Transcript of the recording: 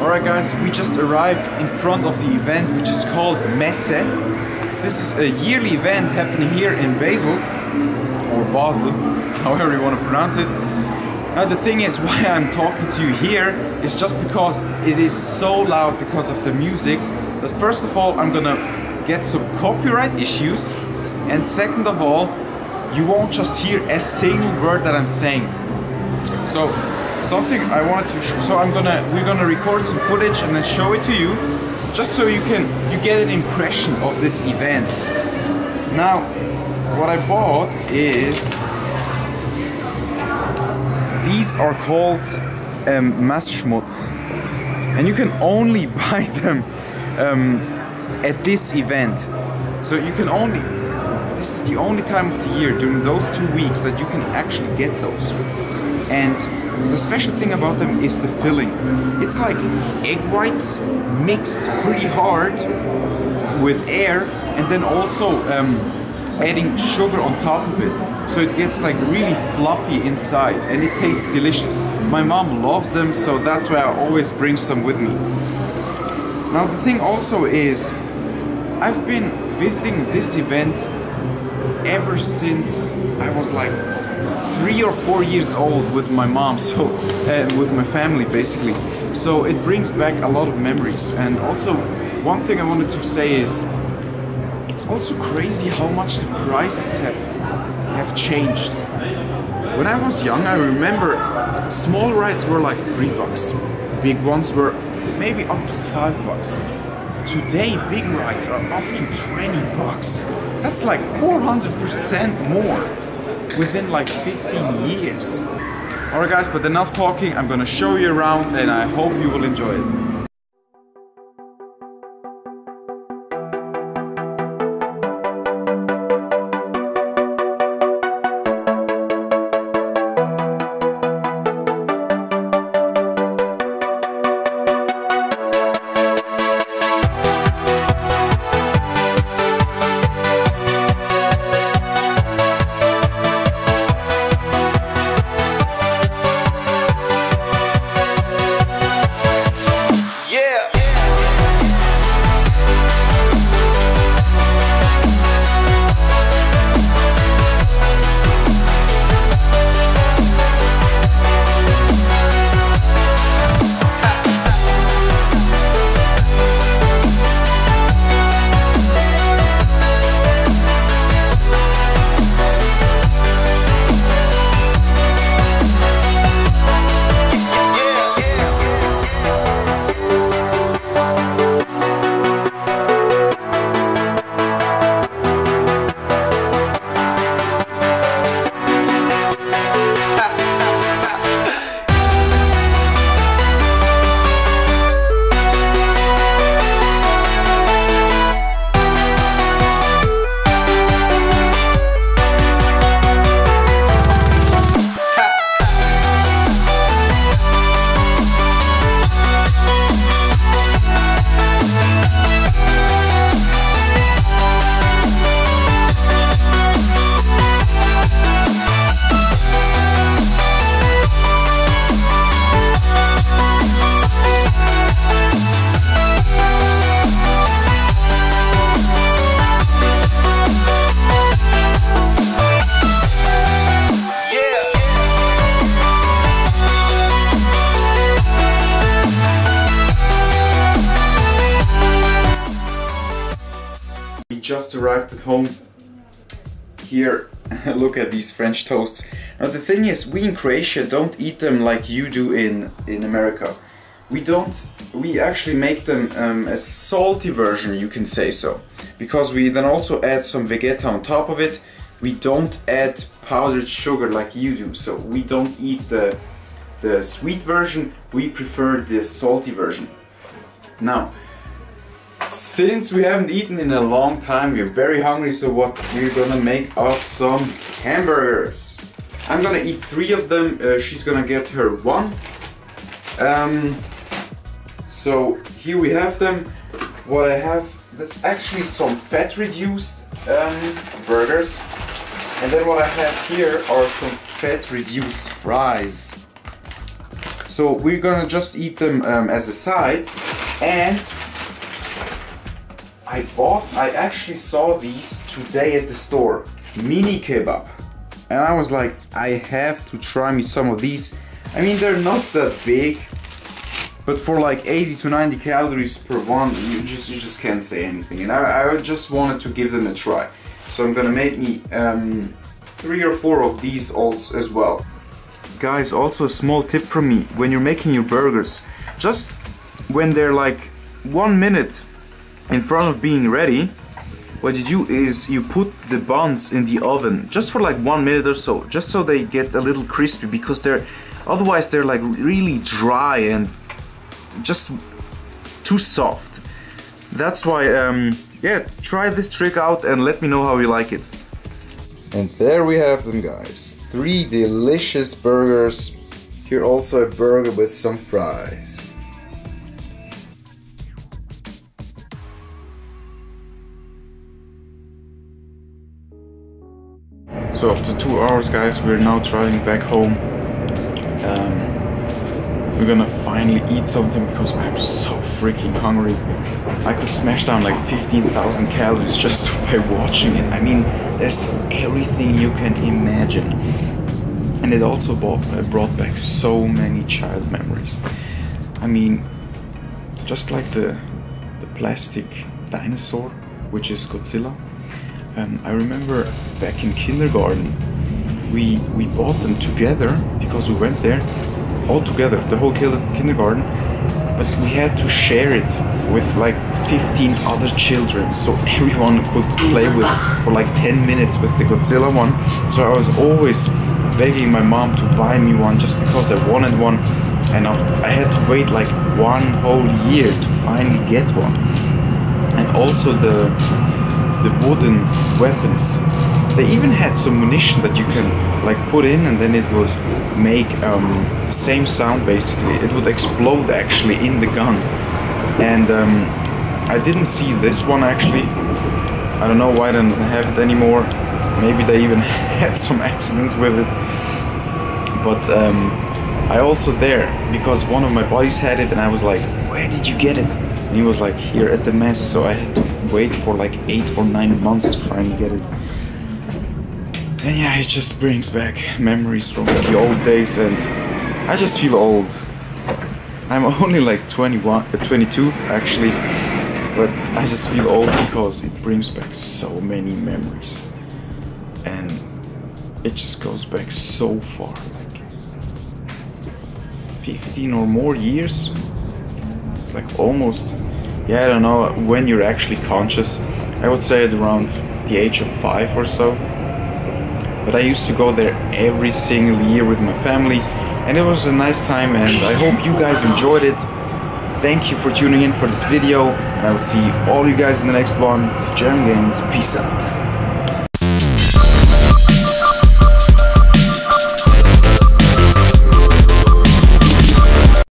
Alright guys, we just arrived in front of the event which is called Messe. This is a yearly event happening here in Basel, or Basel, however you want to pronounce it. Now the thing is, why I'm talking to you here is just because it is so loud because of the music. But first of all, I'm gonna get some copyright issues, and second of all, you won't just hear a single word that I'm saying. So something I wanted to show, so we're gonna record some footage and then show it to you, just so you get an impression of this event. Now, what I bought is, these are called Massschmutz, and you can only buy them at this event. So you can only, this is the only time of the year during those 2 weeks that you can actually get those. And the special thing about them is the filling. It's like egg whites mixed pretty hard with air, and then also adding sugar on top of it. So it gets like really fluffy inside and it tastes delicious. My mom loves them, so that's why I always bring some with me. Now the thing also is, I've been visiting this event ever since I was like 3 or 4 years old with my mom, so with my family basically. So it brings back a lot of memories. And also, one thing I wanted to say is, it's also crazy how much the prices have changed. When I was young, I remember small rides were like $3, big ones were maybe up to $5. Today, big rides are up to $20. That's like 400% more within like 15 years. Alright guys, but enough talking, I'm gonna show you around and I hope you will enjoy it. Just arrived at home. Here, look at these French toasts. Now the thing is, we in Croatia don't eat them like you do in America. We actually make them a salty version, you can say so. Because we then also add some vegeta on top of it. We don't add powdered sugar like you do, so we don't eat the sweet version, we prefer the salty version. Now, since we haven't eaten in a long time, we're very hungry, so we're gonna make us some hamburgers. I'm gonna eat 3 of them, she's gonna get her 1. So here we have them. What I have, that's actually some fat reduced burgers. And then what I have here are some fat reduced fries. So we're gonna just eat them as a side. And I actually saw these today at the store, mini kebab. And I was like, I have to try me some of these. I mean, they're not that big, but for like 80 to 90 calories per one, you just can't say anything. And I just wanted to give them a try. So I'm gonna make me 3 or 4 of these also as well. Guys, also a small tip from me, when you're making your burgers, just when they're like 1 minute in front of being ready, what you do is you put the buns in the oven just for like 1 minute or so, just so they get a little crispy, because otherwise they're like really dry and just too soft. That's why, yeah, try this trick out and let me know how you like it. And there we have them, guys, 3 delicious burgers. Here also a burger with some fries. So after 2 hours, guys, we're now driving back home. We're gonna finally eat something because I'm so freaking hungry. I could smash down like 15,000 calories just by watching it. I mean, there's everything you can imagine. And it also brought back so many child memories. I mean, just like the plastic dinosaur, which is Godzilla. I remember back in kindergarten, we bought them together because we went there all together, the whole kindergarten, but we had to share it with like 15 other children, so everyone could play with for like 10 minutes with the Godzilla one. So I was always begging my mom to buy me one just because I wanted one, and I had to wait like 1 whole year to finally get one. And also the wooden weapons. They even had some munition that you can like put in, and then it would make the same sound basically. It would explode actually in the gun. And I didn't see this one actually. I don't know why they don't have it anymore. Maybe they even had some accidents with it. But I also there, because one of my buddies had it, and I was like, where did you get it? And he was like, here at the Messe. So I had to wait for like 8 or 9 months to finally get it. And yeah, it just brings back memories from the old days, and I just feel old. I'm only like 22 actually, but I just feel old because it brings back so many memories, and it just goes back so far, like 15 or more years. It's like almost, yeah, I don't know when you're actually conscious. I would say at around the age of 5 or so. But I used to go there every single year with my family, and it was a nice time, and I hope you guys enjoyed it. Thank you for tuning in for this video, and I will see all you guys in the next one. Germ Gains, peace out.